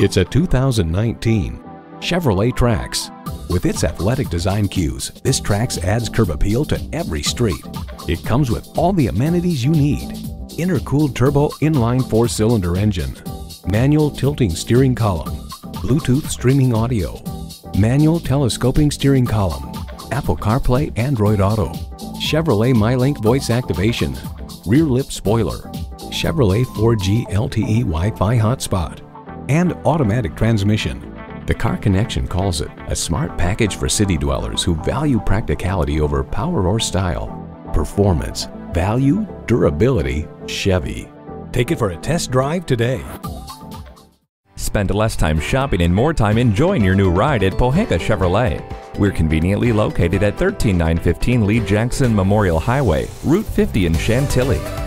It's a 2019 Chevrolet Trax. With its athletic design cues, this Trax adds curb appeal to every street. It comes with all the amenities you need: intercooled turbo inline four-cylinder engine, manual tilting steering column, Bluetooth streaming audio, manual telescoping steering column, Apple CarPlay, Android Auto, Chevrolet MyLink voice activation, rear lip spoiler, Chevrolet 4G LTE Wi-Fi hotspot, and automatic transmission. The Car Connection calls it a smart package for city dwellers who value practicality over power or style. Performance, value, durability, Chevy. Take it for a test drive today. Spend less time shopping and more time enjoying your new ride at Pohanka Chevrolet. We're conveniently located at 13915 Lee Jackson Memorial Highway, Route 50 in Chantilly.